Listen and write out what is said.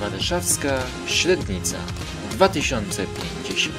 Warszawska Średnica 2050.